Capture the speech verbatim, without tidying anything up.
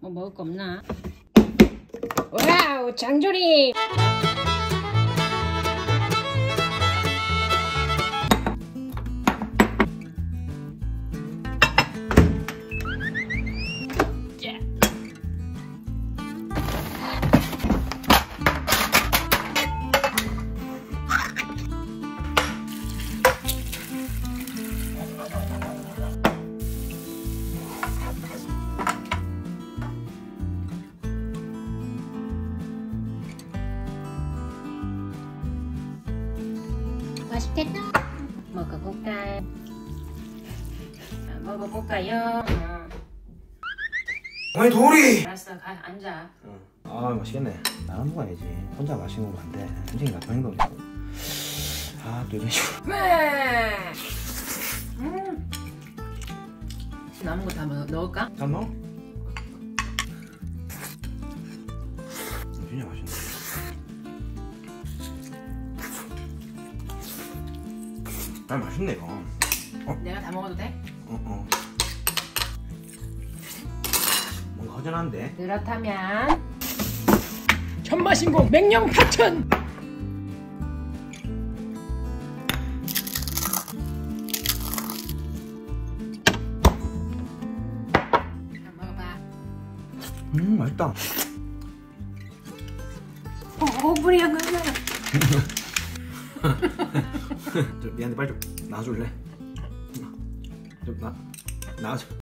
뭐 먹을 거 없나? 와우, 장조림! 맛있겠다. 먹어볼까? 자, 먹어볼까요? 아니 도리! 알았어, 가 앉아. 응. 아 맛있겠네. 나만 먹어야지. 혼자 마시는 건 안 돼. 굉장히 나쁜 행동이야. 아 또 이런 식으로. 왜? 음. 남은 거 다 넣을까? 다 넣어? 진짜 맛있네. 아 맛있네 이거. 어? 내가 다 먹어도 돼? 어어 어. 뭔가 허전한데? 그렇다면 천마신공 맹령 파천! 자 먹어봐. 음 맛있다. 어, 오븐이야 그러면. 미안한데 빨리 좀 놔줄래? 좀 놔, 놔줘.